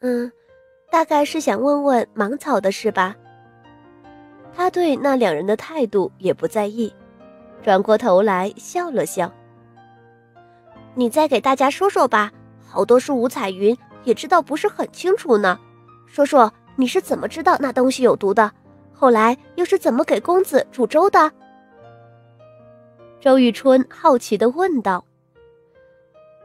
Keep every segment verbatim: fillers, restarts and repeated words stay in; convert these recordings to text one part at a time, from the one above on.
嗯，大概是想问问芒草的事吧。他对那两人的态度也不在意，转过头来笑了笑。你再给大家说说吧，好多事五彩云也知道不是很清楚呢。说说你是怎么知道那东西有毒的，后来又是怎么给公子煮粥的？周玉春好奇地问道。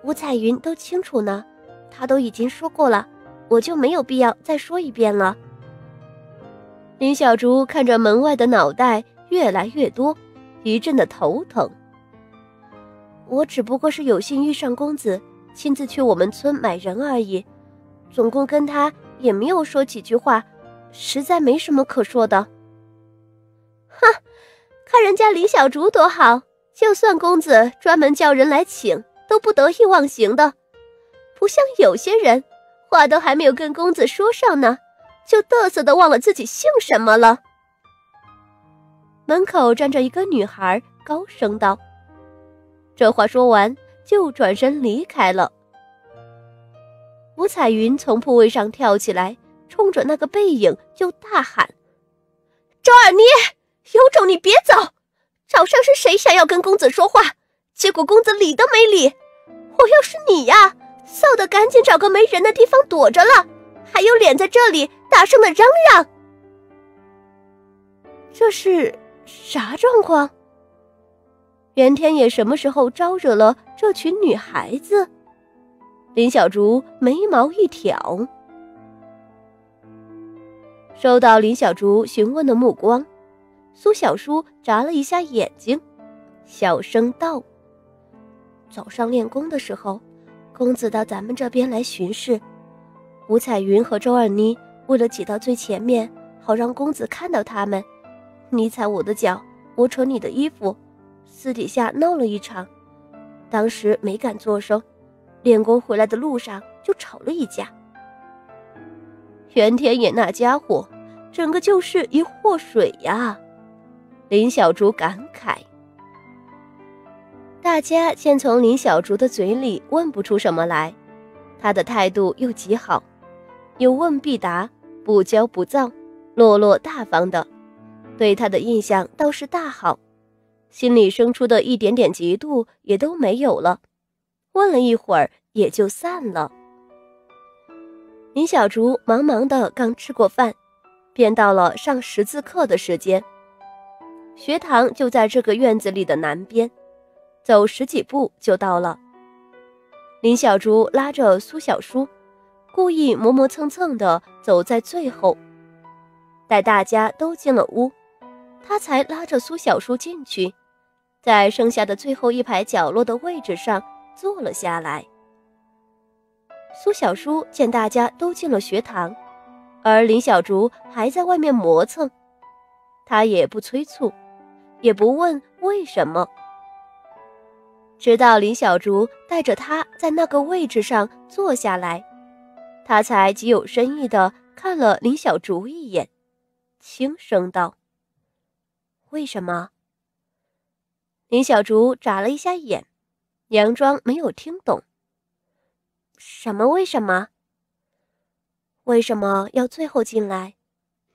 五彩云都清楚呢，他都已经说过了，我就没有必要再说一遍了。林小竹看着门外的脑袋越来越多，一阵的头疼。我只不过是有幸遇上公子，亲自去我们村买人而已，总共跟他也没有说几句话，实在没什么可说的。哼，看人家林小竹多好，就算公子专门叫人来请，都不得意忘形的，不像有些人，话都还没有跟公子说上呢，就嘚瑟的忘了自己姓什么了。门口站着一个女孩，高声道。这话说完，就转身离开了。吴彩云从铺位上跳起来，冲着那个背影就大喊：周二妮，有种你别走！早上是谁想要跟公子说话，结果公子理都没理。我要是你呀、啊，臊得赶紧找个没人的地方躲着了，还有脸在这里大声的嚷嚷。这是啥状况？袁天野什么时候招惹了这群女孩子？林小竹眉毛一挑。收到林小竹询问的目光，苏小叔眨了一下眼睛，小声道：早上练功的时候，公子到咱们这边来巡视，吴彩云和周二妮为了挤到最前面，好让公子看到他们，你踩我的脚，我扯你的衣服，私底下闹了一场，当时没敢作声，练功回来的路上就吵了一架。袁天野那家伙，整个就是一祸水呀！林小竹感慨。大家见从林小竹的嘴里问不出什么来，他的态度又极好，有问必答，不骄不躁，落落大方的，对他的印象倒是大好。心里生出的一点点嫉妒也都没有了，问了一会儿也就散了。林小竹忙忙的刚吃过饭，便到了上识字课的时间。学堂就在这个院子里的南边，走十几步就到了。林小竹拉着苏小叔，故意磨磨蹭蹭的走在最后，待大家都进了屋，他才拉着苏小叔进去。在剩下的最后一排角落的位置上坐了下来。苏小叔见大家都进了学堂，而林小竹还在外面磨蹭，他也不催促，也不问为什么。直到林小竹带着他在那个位置上坐下来，他才极有深意地看了林小竹一眼，轻声道：为什么？林小竹眨了一下眼，佯装没有听懂。什么为什么？为什么要最后进来？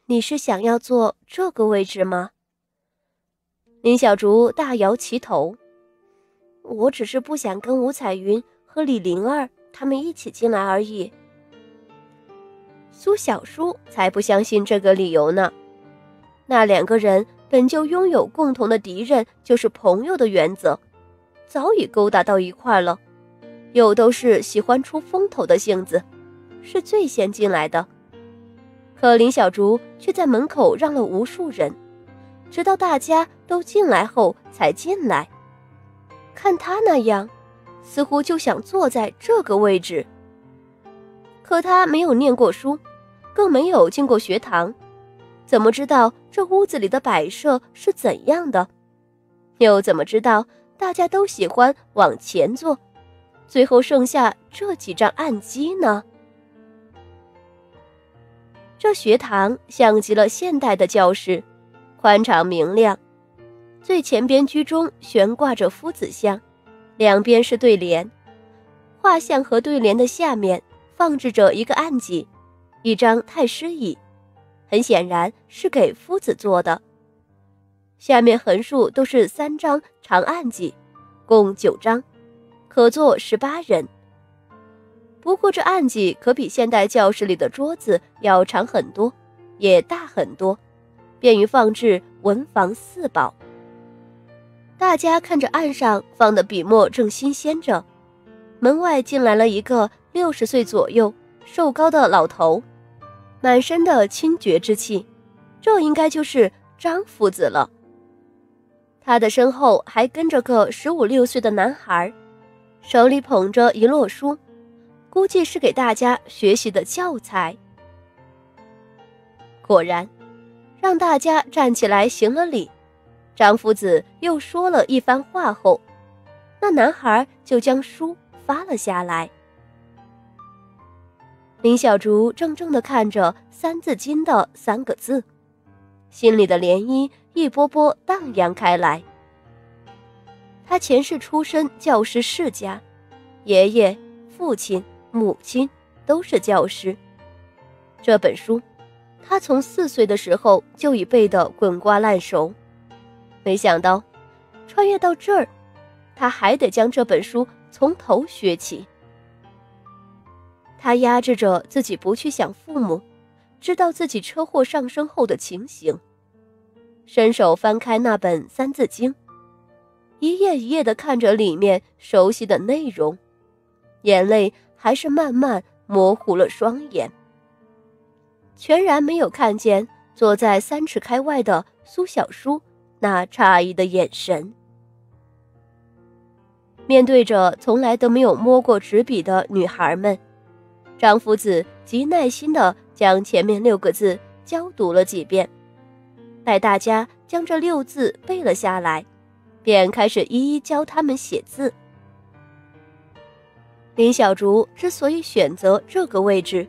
你是想要坐这个位置吗？林小竹大摇其头。我只是不想跟吴彩云和李灵儿他们一起进来而已。苏小叔才不相信这个理由呢。那两个人本就拥有共同的敌人就是朋友的原则，早已勾搭到一块了，又都是喜欢出风头的性子，是最先进来的。可林小竹却在门口让了无数人，直到大家都进来后才进来。看他那样，似乎就想坐在这个位置。可他没有念过书，更没有进过学堂，怎么知道这屋子里的摆设是怎样的？又怎么知道大家都喜欢往前坐，最后剩下这几张暗机呢？这学堂像极了现代的教室，宽敞明亮，最前边居中悬挂着夫子像，两边是对联，画像和对联的下面放置着一个案几，一张太师椅，很显然是给夫子做的。下面横竖都是三张长案几，共九张，可坐十八人。不过这案几可比现代教室里的桌子要长很多，也大很多，便于放置文房四宝。大家看着案上放的笔墨正新鲜着，门外进来了一个六十岁左右瘦高的老头，满身的清绝之气，这应该就是张夫子了。他的身后还跟着个十五六岁的男孩，手里捧着一摞书，估计是给大家学习的教材。果然，让大家站起来行了礼，张夫子又说了一番话后，那男孩就将书发了下来。林小竹怔怔地看着三字经的三个字，心里的涟漪一波波荡漾开来。他前世出身教师世家，爷爷、父亲、母亲都是教师。这本书，他从四岁的时候就已背得滚瓜烂熟，没想到，穿越到这儿，他还得将这本书从头学起。他压制着自己不去想父母，知道自己车祸上身后的情形，伸手翻开那本《三字经》，一页一页地看着里面熟悉的内容，眼泪还是慢慢模糊了双眼，全然没有看见坐在三尺开外的苏小叔那诧异的眼神。面对着从来都没有摸过纸笔的女孩们，张夫子极耐心地将前面六个字教读了几遍，待大家将这六字背了下来，便开始一一教他们写字。林小竹之所以选择这个位置，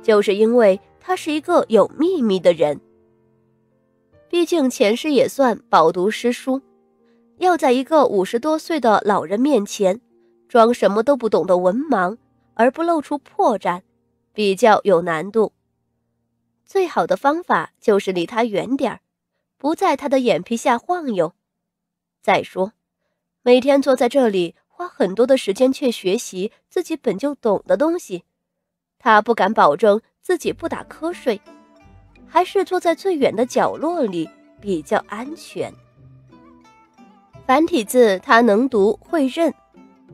就是因为他是一个有秘密的人。毕竟前世也算饱读诗书，要在一个五十多岁的老人面前装什么都不懂的文盲而不露出破绽，比较有难度。最好的方法就是离他远点儿，不在他的眼皮下晃悠。再说，每天坐在这里花很多的时间去学习自己本就懂的东西，他不敢保证自己不打瞌睡，还是坐在最远的角落里比较安全。繁体字他能读会认，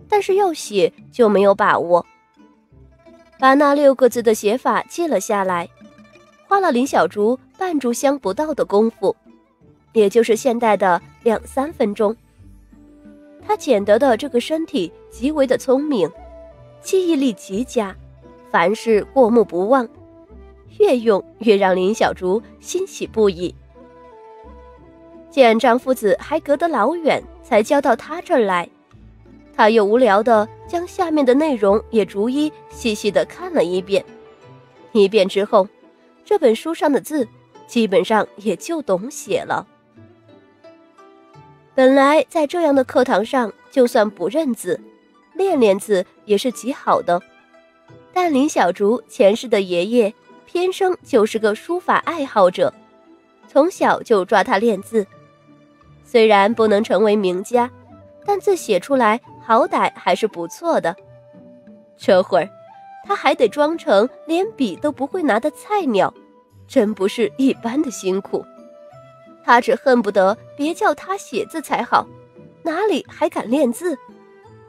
但是要写就没有把握。把那六个字的写法记了下来，花了林小竹半炷香不到的功夫，也就是现代的两三分钟。他捡得的这个身体极为的聪明，记忆力极佳，凡事过目不忘，越用越让林小竹欣喜不已。见张夫子还隔得老远才交到他这儿来，他又无聊地将下面的内容也逐一细细地看了一遍。一遍之后，这本书上的字基本上也就懂写了。本来在这样的课堂上，就算不认字，练练字也是极好的。但林小竹前世的爷爷天生就是个书法爱好者，从小就抓他练字。虽然不能成为名家，但字写出来好歹还是不错的。这会儿他还得装成连笔都不会拿的菜鸟，真不是一般的辛苦。他只恨不得别叫他写字才好，哪里还敢练字？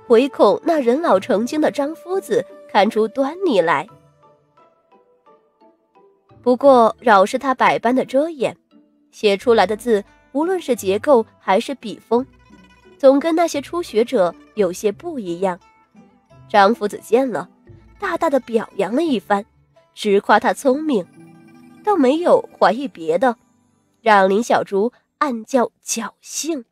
唯恐那人老成精的张夫子看出端倪来。不过饶是他百般的遮掩，写出来的字无论是结构还是笔锋，总跟那些初学者有些不一样。张夫子见了，大大的表扬了一番，直夸他聪明，倒没有怀疑别的，让林小竹暗叫侥幸。